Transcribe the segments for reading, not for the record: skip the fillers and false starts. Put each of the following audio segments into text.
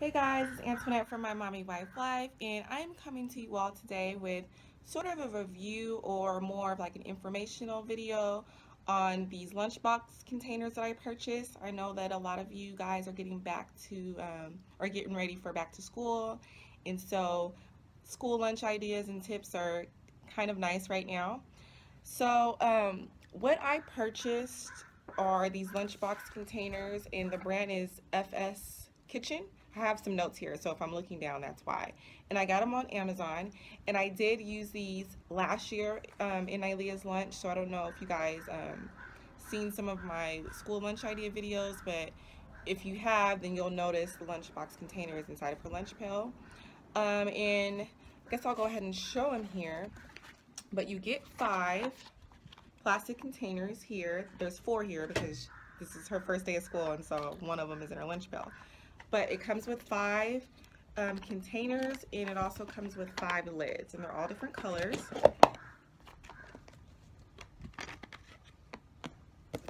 Hey guys, it's Antoinette from My Mommy Wife Life, and I'm coming to you all today with sort of a review or more of like an informational video on these lunchbox containers that I purchased. I know that a lot of you guys are getting back to or getting ready for back to school, and so school lunch ideas and tips are kind of nice right now. So what I purchased are these lunchbox containers, and the brand is FS Kitchen. I have some notes here, so if I'm looking down, that's why. And I got them on Amazon, and I did use these last year in Nylea's lunch, so I don't know if you guys seen some of my school lunch idea videos, but if you have, then you'll notice the lunchbox container is inside of her lunch pail. And I guess I'll go ahead and show them here, but you get 5 plastic containers here. There's 4 here because this is her first day of school, and so one of them is in her lunch pail. But it comes with 5 containers, and it also comes with 5 lids, and they're all different colors.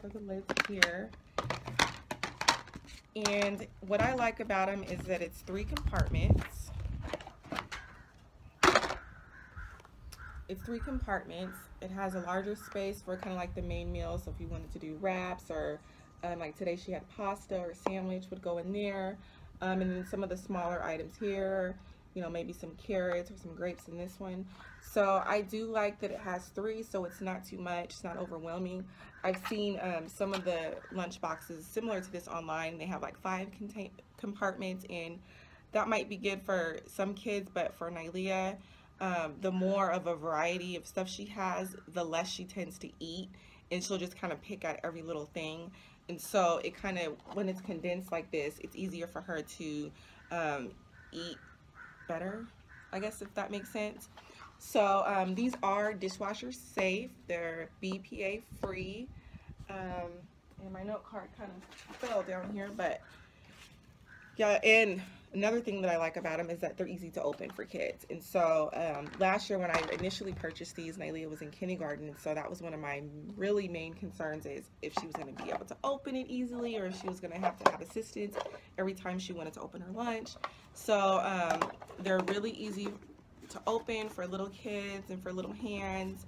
So the lids here. And what I like about them is that it's 3 compartments. It's 3 compartments. It has a larger space for kind of like the main meal, so if you wanted to do wraps or like today she had pasta or sandwich would go in there, and then some of the smaller items here, you know, maybe some carrots or some grapes in this one. So I do like that it has 3, so it's not too much, it's not overwhelming. I've seen some of the lunch boxes similar to this online. They have like 5 compartments, and that might be good for some kids, but for Nylea, the more of a variety of stuff she has, the less she tends to eat, and she'll just kind of pick at every little thing. And so it kind of, when it's condensed like this, it's easier for her to eat better, I guess, if that makes sense. So these are dishwasher safe. They're BPA free. And my note card kind of fell down here, but yeah. And another thing that I like about them is that they're easy to open for kids. And so last year when I initially purchased these, Nylea was in kindergarten, and so that was one of my really main concerns, is if she was going to be able to open it easily, or if she was going to have assistance every time she wanted to open her lunch. So they're really easy to open for little kids and for little hands,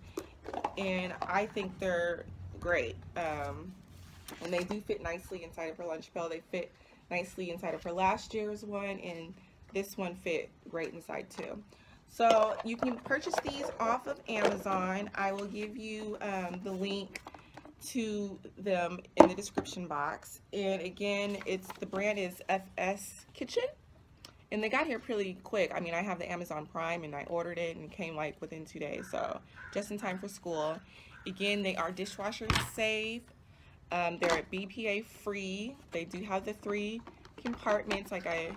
and I think they're great. And they do fit nicely inside of her lunch pail. They fit nicely inside of her last year's one, and this one fit great inside too. So you can purchase these off of Amazon. I will give you the link to them in the description box. And again, it's, the brand is FS Kitchen, and they got here pretty quick. I mean, I have the Amazon Prime, and I ordered it, and it came like within 2 days, so just in time for school. Again, they are dishwasher safe. They're BPA free. They do have the 3 compartments like I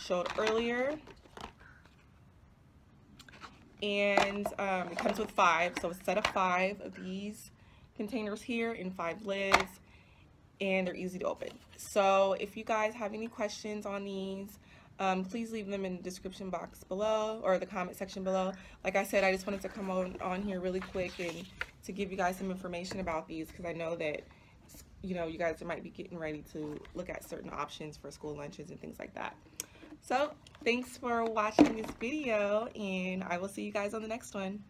showed earlier. And it comes with 5, so a set of 5 of these containers here and 5 lids, and they're easy to open. So if you guys have any questions on these, please leave them in the description box below, or the comment section below. Like I said, I just wanted to come on here really quick and to give you guys some information about these, because I know that, you know, you guys might be getting ready to look at certain options for school lunches and things like that. So thanks for watching this video, and I will see you guys on the next one.